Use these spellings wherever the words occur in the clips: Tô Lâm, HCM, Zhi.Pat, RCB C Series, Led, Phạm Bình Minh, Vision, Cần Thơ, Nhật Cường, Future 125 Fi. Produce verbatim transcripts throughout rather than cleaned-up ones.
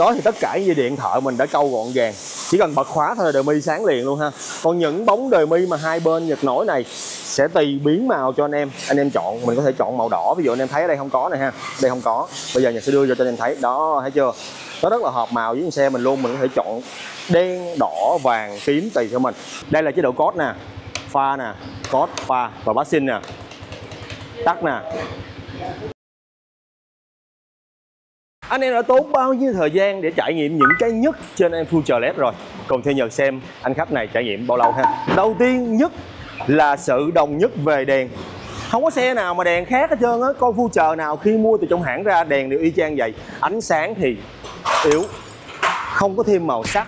Đó thì tất cả dây điện thợ mình đã câu gọn gàng, chỉ cần bật khóa thôi là đời mi sáng liền luôn ha. Còn những bóng đời mi mà hai bên nhật nổi này sẽ tùy biến màu cho anh em, anh em chọn. Mình có thể chọn màu đỏ, ví dụ anh em thấy ở đây không có này ha, đây không có, bây giờ nhà sẽ đưa cho anh em thấy đó, thấy chưa, nó rất là hợp màu với xe mình luôn. Mình có thể chọn đen, đỏ, vàng, tím tùy cho mình. Đây là chế độ code nè, pha nè, code, pha và bát sinh nè, tắt nè. Anh em đã tốn bao nhiêu thời gian để trải nghiệm những cái nhất trên em Future lờ e đê rồi, còn theo nhờ xem anh khách này trải nghiệm bao lâu ha. Đầu tiên nhất là sự đồng nhất về đèn. Không có xe nào mà đèn khác hết trơn á, coi Future nào khi mua từ trong hãng ra đèn đều y chang vậy. Ánh sáng thì yếu, không có thêm màu sắc.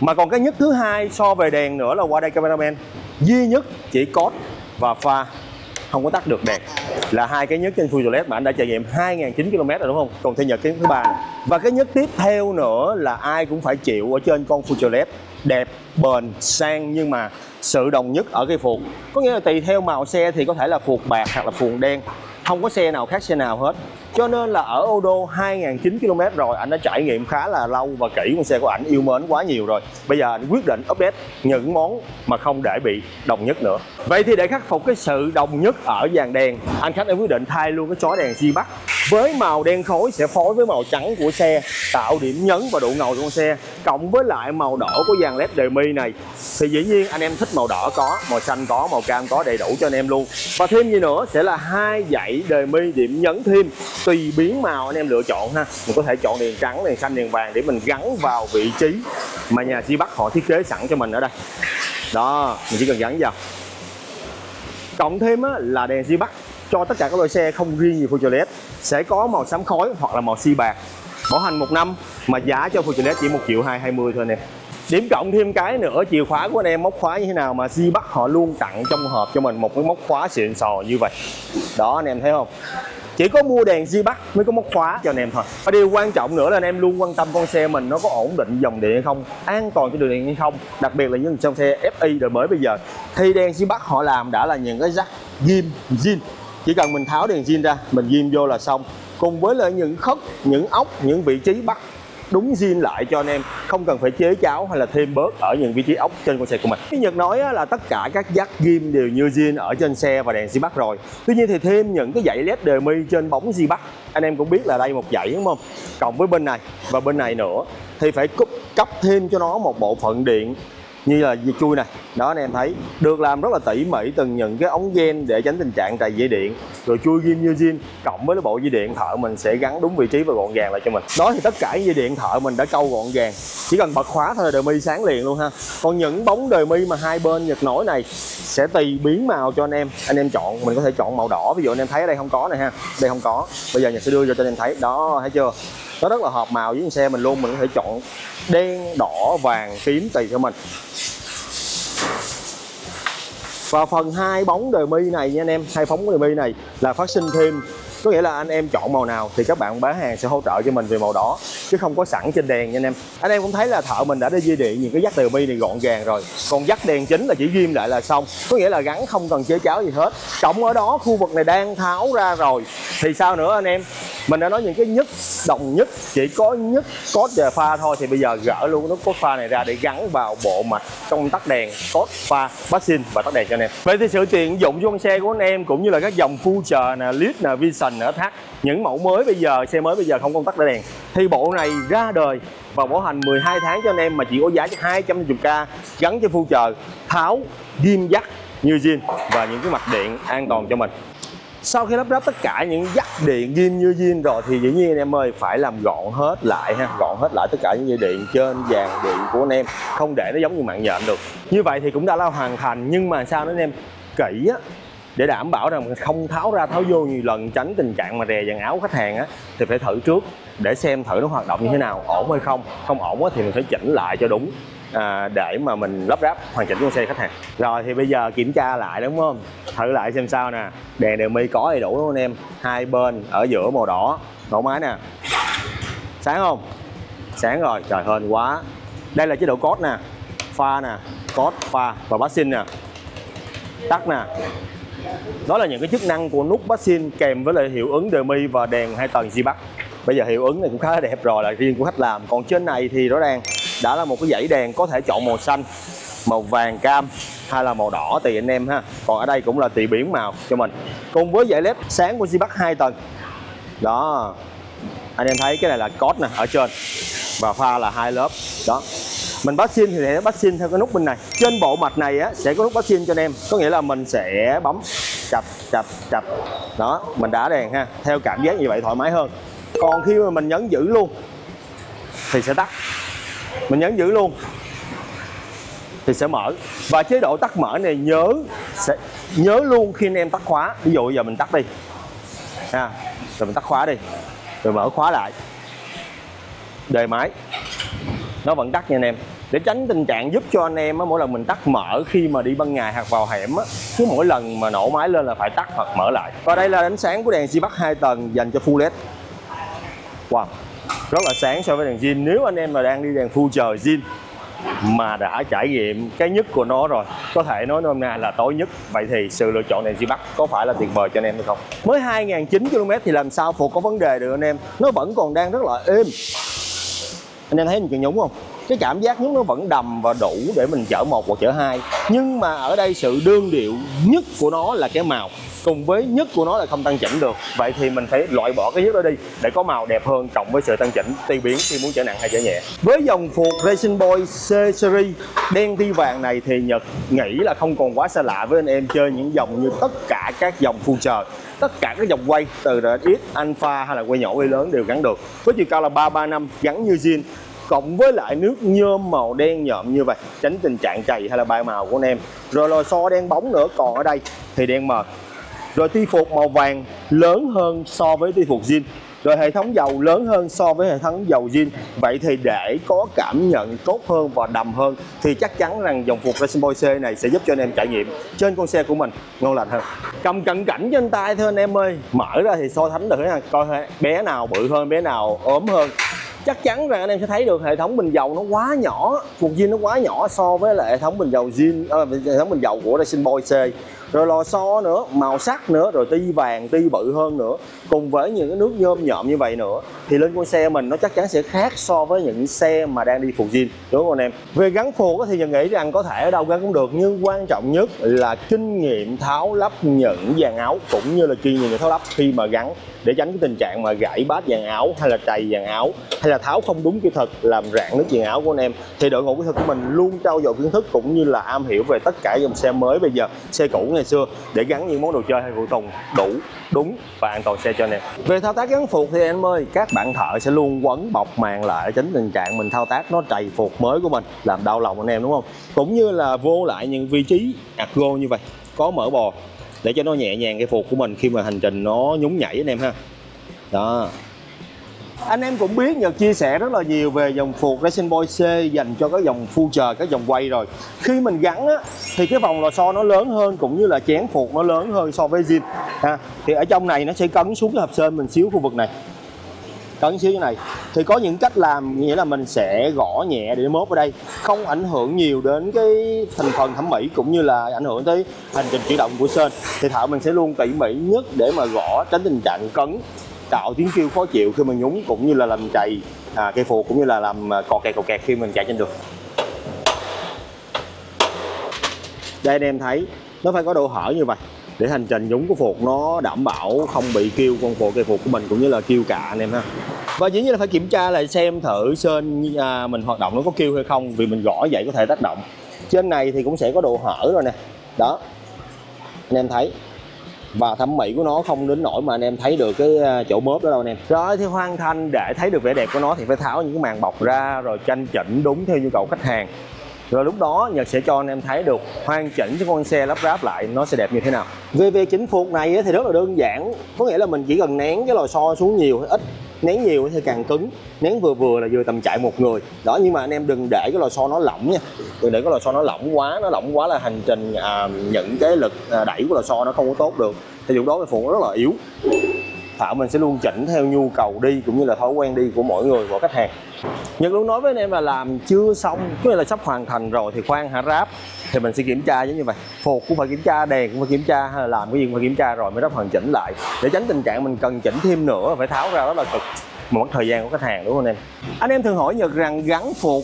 Mà còn cái nhất thứ hai so về đèn nữa là qua đây cameraman, duy nhất chỉ code và pha không có tắt được đèn, là hai cái nhất trên Future lờ e đê mà anh đã trải nghiệm hai nghìn chín trăm ki lô mét rồi đúng không? Còn thêm nhờ cái thứ ba này. Và cái nhất tiếp theo nữa là ai cũng phải chịu ở trên con Future lờ e đê, đẹp, bền, sang nhưng mà sự đồng nhất ở cái phuộc. Có nghĩa là tùy theo màu xe thì có thể là phuộc bạc hoặc là phuộc đen, không có xe nào khác xe nào hết. Cho nên là ở ô đô hai nghìn chín trăm ki lô mét rồi, anh đã trải nghiệm khá là lâu và kỹ con xe của ảnh, yêu mến quá nhiều rồi. Bây giờ anh quyết định update những món mà không để bị đồng nhất nữa. Vậy thì để khắc phục cái sự đồng nhất ở dàn đèn, anh khách đã quyết định thay luôn cái chói đèn Zhi.Pat với màu đen khối sẽ phối với màu trắng của xe, tạo điểm nhấn và độ ngầu cho con xe. Cộng với lại màu đỏ của dàn lờ e đê đời mi này thì dĩ nhiên anh em thích màu đỏ có, màu xanh có, màu cam có, đầy đủ cho anh em luôn. Và thêm gì nữa sẽ là hai dãy đời mi điểm nhấn thêm, tùy biến màu anh em lựa chọn ha. Mình có thể chọn đèn trắng, đèn xanh, đèn vàng để mình gắn vào vị trí mà nhà Zhi.Pat họ thiết kế sẵn cho mình ở đây. Đó, mình chỉ cần gắn vào. Cộng thêm là đèn Zhi.Pat cho tất cả các loại xe không riêng gì Future lờ e đê sẽ có màu xám khói hoặc là màu xi bạc. Bảo hành một năm mà giá cho Future lờ e đê chỉ một triệu hai trăm hai mươi thôi nè. Điểm cộng thêm cái nữa, chìa khóa của anh em móc khóa như thế nào mà Zhi.Pat họ luôn tặng trong hộp cho mình một cái móc khóa xịn sò như vậy. Đó anh em thấy không? Chỉ có mua đèn Zhi.Pat mới có móc khóa cho anh em thôi. Và điều quan trọng nữa là anh em luôn quan tâm con xe mình nó có ổn định dòng điện hay không, an toàn cho đường điện hay không, đặc biệt là những trong xe ép i đời mới bây giờ. Thì đèn Zhi.Pat họ làm đã là những cái jack ghim zin, chỉ cần mình tháo đèn zin ra, mình ghim vô là xong. Cùng với lại những khớp, những ốc, những vị trí bắt đúng zin lại cho anh em, không cần phải chế cháo hay là thêm bớt ở những vị trí ốc trên con xe của mình. Cái Nhật nói là tất cả các jack ghim đều như zin ở trên xe và đèn Zhi.Pat rồi. Tuy nhiên thì thêm những cái dãy lờ e đê đời mi trên bóng Zhi.Pat, anh em cũng biết là đây một dãy đúng không? Cộng với bên này và bên này nữa thì phải cấp, cấp thêm cho nó một bộ phận điện như là dây chui này. Đó anh em thấy được làm rất là tỉ mỉ từng những cái ống gen để tránh tình trạng trầy dây điện, rồi chui ghim như zin. Cộng với cái bộ dây điện thợ mình sẽ gắn đúng vị trí và gọn gàng lại cho mình. Đó thì tất cả dây điện thợ mình đã câu gọn gàng, chỉ cần bật khóa thôi là đời mi sáng liền luôn ha. Còn những bóng đời mi mà hai bên nhật nổi này sẽ tùy biến màu cho anh em, anh em chọn. Mình có thể chọn màu đỏ, ví dụ anh em thấy ở đây không có này ha, đây không có, bây giờ nhà sẽ đưa cho anh em thấy. Đó thấy chưa, nó rất là hợp màu với con xe mình luôn. Mình có thể chọn đen, đỏ, vàng, tím tùy cho mình. Và phần hai bóng đời mi này nha anh em, hai bóng đời mi này là phát sinh thêm, có nghĩa là anh em chọn màu nào thì các bạn bán hàng sẽ hỗ trợ cho mình về màu đó, chứ không có sẵn trên đèn nha anh em. Anh em cũng thấy là thợ mình đã để dây điện những cái dắt đời mi này gọn gàng rồi, còn dắt đèn chính là chỉ ghim lại là xong, có nghĩa là gắn không cần chế cháo gì hết. Cộng ở đó khu vực này đang tháo ra rồi thì sao nữa anh em? Mình đã nói những cái nhất đồng nhất chỉ có nhất code và pha thôi, thì bây giờ gỡ luôn nút code pha này ra để gắn vào bộ mạch công tắc đèn, code pha, bát sinh và tắt đèn cho anh em. Vậy thì sự tiện dụng cho con xe của anh em cũng như là các dòng Future nè, Lead nè, Vision nè, hát những mẫu mới bây giờ, xe mới bây giờ không công tắc đèn thì bộ này ra đời và bảo hành mười hai tháng cho anh em mà chỉ có giá hai trăm năm mươi k, gắn cho Future, tháo ghim dắt như zin và những cái mạch điện an toàn cho mình. Sau khi lắp ráp tất cả những dắt điện ghim như zin rồi thì dĩ nhiên anh em ơi phải làm gọn hết lại ha, gọn hết lại tất cả những dây điện trên dàn điện của anh em, không để nó giống như mạng nhện được. Như vậy thì cũng đã là hoàn thành, nhưng mà sao nữa anh em kỹ á, để đảm bảo rằng mình không tháo ra tháo vô nhiều lần, tránh tình trạng mà rè dàn áo khách hàng á, thì phải thử trước để xem thử nó hoạt động như thế nào, ổn hay không. Không ổn á thì mình phải chỉnh lại cho đúng, à, để mà mình lắp ráp hoàn chỉnh con xe khách hàng. Rồi thì bây giờ kiểm tra lại đúng không? Thử lại xem sao nè. Đèn đèn mi có đầy đủ đúng không anh em? Hai bên ở giữa màu đỏ, nổ máy nè. Sáng không? Sáng rồi, trời hên quá. Đây là chế độ code nè, pha nè, code, pha và bát sinh nè, tắt nè. Đó là những cái chức năng của nút bát sinh kèm với lại hiệu ứng đời mi và đèn hai tầng Zhi.Pat. Bây giờ hiệu ứng này cũng khá là đẹp rồi, là riêng của khách làm. Còn trên này thì rõ ràng đã là một cái dãy đèn có thể chọn màu xanh, màu vàng cam hay là màu đỏ tùy anh em ha. Còn ở đây cũng là tùy biển màu cho mình. Cùng với dãy led sáng của Zhi.Pat hai tầng đó, anh em thấy cái này là code nè ở trên và pha là hai lớp đó. Mình bắt xin thì sẽ bắt xin theo cái nút bên này. Trên bộ mặt này á, sẽ có nút bắt xin cho anh em, có nghĩa là mình sẽ bấm chập chập chập đó, mình đã đèn ha, theo cảm giác như vậy thoải mái hơn. Còn khi mà mình nhấn giữ luôn thì sẽ tắt, mình nhấn giữ luôn thì sẽ mở. Và chế độ tắt mở này nhớ sẽ nhớ luôn khi anh em tắt khóa. Ví dụ giờ mình tắt đi ha, rồi mình tắt khóa đi, rồi mở khóa lại, đề máy nó vẫn tắt nha anh em, để tránh tình trạng giúp cho anh em á, mỗi lần mình tắt mở khi mà đi ban ngày hoặc vào hẻm á, cứ mỗi lần mà nổ máy lên là phải tắt hoặc mở lại. Và đây là ánh sáng của đèn Zhi.Pat hai tầng dành cho full led. Wow, rất là sáng so với đèn zin. Nếu anh em mà đang đi đèn Future zin mà đã trải nghiệm cái nhất của nó rồi, có thể nói hôm nay là tối nhất. Vậy thì sự lựa chọn đèn Zhi.Pat có phải là tuyệt vời cho anh em hay không? Mới hai nghìn chín trăm ki lô mét thì làm sao Phụ có vấn đề được anh em. Nó vẫn còn đang rất là êm. Anh em thấy mình cần nhúng không? Cái cảm giác nhúng nó vẫn đầm và đủ để mình chở một hoặc chở hai. Nhưng mà ở đây sự đương điệu nhất của nó là cái màu, cùng với nhất của nó là không tăng chỉnh được. Vậy thì mình phải loại bỏ cái nhất đó đi để có màu đẹp hơn, cộng với sự tăng chỉnh tùy biến khi muốn chở nặng hay chở nhẹ. Với dòng Future Racing Boy C Series đen thi vàng này thì Nhật nghĩ là không còn quá xa lạ với anh em chơi những dòng như tất cả các dòng Future. Tất cả các dòng quay từ rờ ét, Alpha hay là quay nhỏ quay lớn đều gắn được. Với chiều cao là ba ba năm gắn như zin, cộng với lại nước nhôm màu đen nhợm như vậy, tránh tình trạng chày hay là bay màu của anh em. Rồi lò xo đen bóng nữa, còn ở đây thì đen mờ. Rồi ti phục màu vàng lớn hơn so với ti phục zin. Rồi hệ thống dầu lớn hơn so với hệ thống dầu zin. Vậy thì để có cảm nhận tốt hơn và đầm hơn thì chắc chắn rằng dòng Future Racing Boy C này sẽ giúp cho anh em trải nghiệm trên con xe của mình ngon lành hơn. Cầm cận cảnh trên tay thôi anh em ơi, mở ra thì so sánh được ha, coi bé nào bự hơn, bé nào ốm hơn. Chắc chắn rằng anh em sẽ thấy được hệ thống bình dầu nó quá nhỏ, Future zin nó quá nhỏ so với lại hệ thống bình dầu zin, à, hệ thống bình dầu của Racing Boy C. Rồi lò xo nữa, màu sắc nữa, rồi ti vàng, ti bự hơn nữa, cùng với những cái nước nhôm nhộm như vậy nữa, thì lên con xe mình nó chắc chắn sẽ khác so với những xe mà đang đi Future zin, đúng không anh em? Về gắn phuộc thì nhận nghĩ rằng có thể ở đâu gắn cũng được, nhưng quan trọng nhất là kinh nghiệm tháo lắp những dàn áo cũng như là kinh nghiệm tháo lắp khi mà gắn, để tránh cái tình trạng mà gãy bát dàn áo hay là trầy dàn áo hay là tháo không đúng kỹ thuật làm rạn nước dàn áo của anh em. Thì đội ngũ kỹ thuật của mình luôn trau dồi kiến thức cũng như là am hiểu về tất cả dòng xe mới bây giờ, xe cũ ngày xưa, để gắn những món đồ chơi hay phụ tùng đủ, đúng và an toàn xe cho anh em. Về thao tác gắn phuộc thì em ơi, các bạn thợ sẽ luôn quấn bọc màng lại, tránh tình trạng mình thao tác nó trầy phuộc mới của mình, làm đau lòng anh em đúng không? Cũng như là vô lại những vị trí acgo như vậy, có mỡ bò để cho nó nhẹ nhàng cái phuộc của mình khi mà hành trình nó nhúng nhảy anh em ha. Đó. Anh em cũng biết Nhật chia sẻ rất là nhiều về dòng Future Racing Boy C dành cho các dòng Future, các dòng quay rồi. Khi mình gắn á, thì cái vòng lò xo nó lớn hơn cũng như là chén phuộc nó lớn hơn so với zin ha. Thì ở trong này nó sẽ cấn xuống cái hộp sơn mình xíu khu vực này, cấn xíu như này. Thì có những cách làm nghĩa là mình sẽ gõ nhẹ để mốt ở đây, không ảnh hưởng nhiều đến cái thành phần thẩm mỹ cũng như là ảnh hưởng tới hành trình chuyển động của sơn. Thì thợ mình sẽ luôn tỉ mỉ nhất để mà gõ, tránh tình trạng cấn tạo tiếng kêu khó chịu khi mình nhúng, cũng như là làm chạy à, cây phuộc, cũng như là làm cọt kẹt cọt kẹt khi mình chạy trên đường. Đây anh em thấy nó phải có độ hở như vậy để hành trình nhúng của phuộc nó đảm bảo không bị kêu con phuộc, cây phuộc của mình cũng như là kêu cạ anh em ha. Và dĩ nhiên là phải kiểm tra lại xem thử sên à, mình hoạt động nó có kêu hay không, vì mình gõ vậy có thể tác động. Trên này thì cũng sẽ có độ hở rồi nè đó anh em thấy, và thẩm mỹ của nó không đến nỗi mà anh em thấy được cái chỗ mớp đó đâu anh em. Rồi thì hoàn thành, để thấy được vẻ đẹp của nó thì phải tháo những cái màng bọc ra rồi canh chỉnh đúng theo nhu cầu khách hàng. Rồi lúc đó Nhật sẽ cho anh em thấy được hoàn chỉnh cho con xe lắp ráp lại nó sẽ đẹp như thế nào. Về việc chỉnh phuộc này thì rất là đơn giản, có nghĩa là mình chỉ cần nén cái lò xo xuống nhiều hay ít, nén nhiều thì càng cứng, nén vừa vừa là vừa tầm chạy một người đó. Nhưng mà anh em đừng để cái lò xo nó lỏng nha, đừng để cái lò xo nó lỏng quá, nó lỏng quá là hành trình à, những cái lực à, đẩy của lò xo nó không có tốt được, thì lúc đó cái phuộc rất là yếu. Thợ mình sẽ luôn chỉnh theo nhu cầu đi cũng như là thói quen đi của mỗi người, của khách hàng. Nhật luôn nói với anh em là làm chưa xong, có nghĩa là sắp hoàn thành rồi thì khoan hả ráp, thì mình sẽ kiểm tra giống như vậy. Phuộc cũng phải kiểm tra, đèn cũng phải kiểm tra, hay là làm cái gì cũng phải kiểm tra rồi mới ráp hoàn chỉnh lại, để tránh tình trạng mình cần chỉnh thêm nữa phải tháo ra, đó là cực. mà mất thời gian của khách hàng, đúng không anh em? Anh em thường hỏi Nhật rằng gắn phục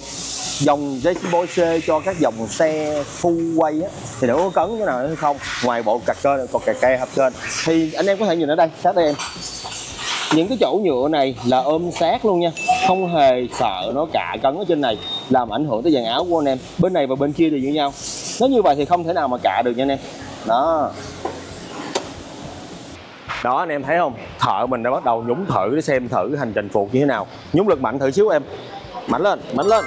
dòng Zhi.Pat cho các dòng xe full quay á, thì nó có cấn cái nào hay không? Ngoài bộ cạc cơ còn cạc cây hộp trên thì anh em có thể nhìn ở đây, sát đây em, những cái chỗ nhựa này là ôm sát luôn nha, không hề sợ nó cạ cấn ở trên này làm ảnh hưởng tới dàn áo của anh em. Bên này và bên kia đều như nhau, nếu như vậy thì không thể nào mà cạ được nha anh em. Đó đó, anh em thấy không, thợ mình đã bắt đầu nhúng thử để xem thử hành trình phục như thế nào. Nhúng lực mạnh thử xíu em, mạnh lên, mạnh lên,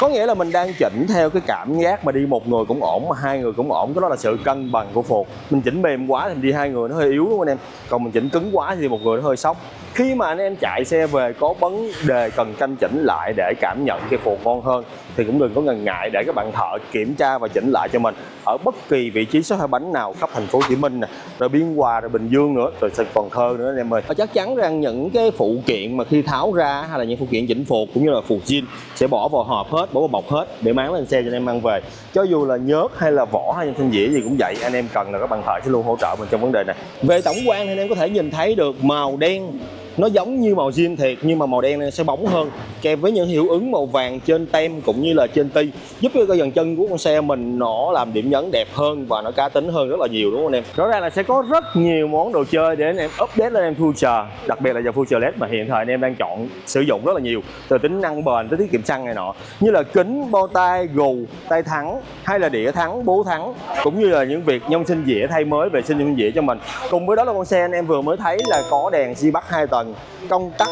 có nghĩa là mình đang chỉnh theo cái cảm giác mà đi một người cũng ổn mà hai người cũng ổn, cái đó là sự cân bằng của phục. Mình chỉnh mềm quá thì đi hai người nó hơi yếu, đúng không anh em? Còn mình chỉnh cứng quá thì một người nó hơi sốc. Khi mà anh em chạy xe về có vấn đề cần canh chỉnh lại để cảm nhận cái phục ngon hơn thì cũng đừng có ngần ngại để các bạn thợ kiểm tra và chỉnh lại cho mình ở bất kỳ vị trí số hai bánh nào khắp thành phố Hồ Chí Minh nè, rồi Biên Hòa, rồi Bình Dương nữa, rồi Cần Thơ nữa anh em ơi. Và chắc chắn rằng những cái phụ kiện mà khi tháo ra hay là những phụ kiện chỉnh phục cũng như là phụ zin sẽ bỏ vào hộp hết, bỏ vào bọc hết để mang lên xe cho anh em mang về. Cho dù là nhớt hay là vỏ hay là thanh dĩa gì cũng vậy, anh em cần là các bạn thợ sẽ luôn hỗ trợ mình trong vấn đề này. Về tổng quan thì anh em có thể nhìn thấy được màu đen nó giống như màu zin thiệt, nhưng mà màu đen này sẽ bóng hơn, kèm với những hiệu ứng màu vàng trên tem cũng như là trên ti, giúp cho cái dàn chân của con xe mình nó làm điểm nhấn đẹp hơn và nó cá tính hơn rất là nhiều, đúng không anh em? Rõ ràng là sẽ có rất nhiều món đồ chơi để anh em update lên em Future, đặc biệt là dòng Future lét mà hiện thời anh em đang chọn sử dụng rất là nhiều, từ tính năng bền tới tiết kiệm xăng này nọ, như là kính, bao tay, gù, tay thắng hay là đĩa thắng, bố thắng, cũng như là những việc nhông sinh dĩa, thay mới, vệ sinh nhông dĩa cho mình. Cùng với đó là con xe anh em vừa mới thấy là có đèn xi bắt hai tầng, công tắc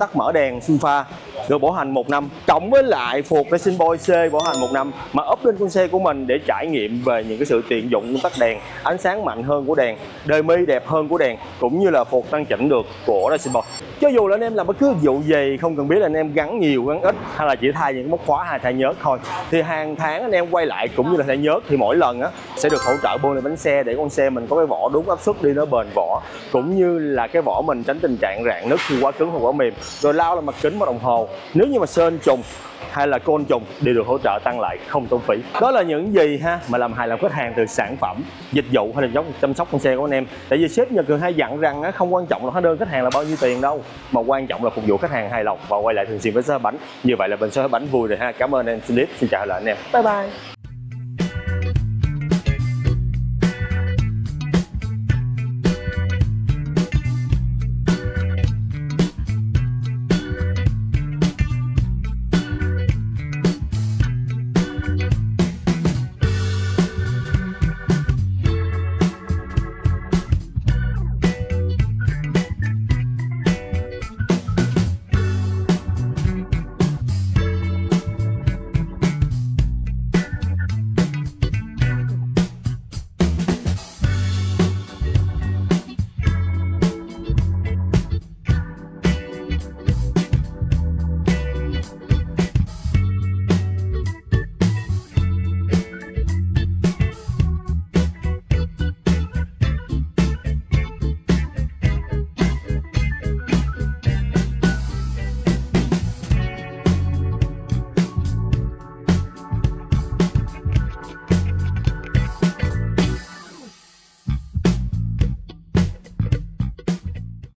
tắt mở đèn sinh pha, rồi bảo hành một năm, cộng với lại phục Racing Boy C bảo hành một năm mà up lên con xe của mình để trải nghiệm về những cái sự tiện dụng tắt đèn, ánh sáng mạnh hơn của đèn, đời mi đẹp hơn của đèn, cũng như là phục tăng chỉnh được của Racing Boy. Cho dù là anh em làm bất cứ vụ gì, không cần biết là anh em gắn nhiều, gắn ít hay là chỉ thay những móc khóa hay thay nhớt thôi, thì hàng tháng anh em quay lại cũng như là thay nhớt thì mỗi lần á sẽ được hỗ trợ bôi lên bánh xe để con xe mình có cái vỏ đúng áp suất đi, nó bền vỏ, cũng như là cái vỏ mình tránh tình trạng rạn nứt khi quá cứng hoặc quá mềm. Rồi lao là mặt kính và đồng hồ, nếu như mà sơn trùng hay là côn trùng đều được hỗ trợ tăng lại không tốn phí. Đó là những gì ha mà làm hài lòng khách hàng từ sản phẩm, dịch vụ hay là chăm sóc con xe của anh em. Tại vì sếp Nhật Cường hay dặn rằng không quan trọng là hóa đơn khách hàng là bao nhiêu tiền đâu, mà quan trọng là phục vụ khách hàng hài lòng và quay lại thường xuyên với xe bánh. Như vậy là bên xe bánh vui rồi ha. Cảm ơn anh em, xin chào lại anh em, bye bye.